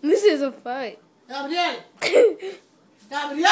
This is a fight. Gabriel! Gabriel!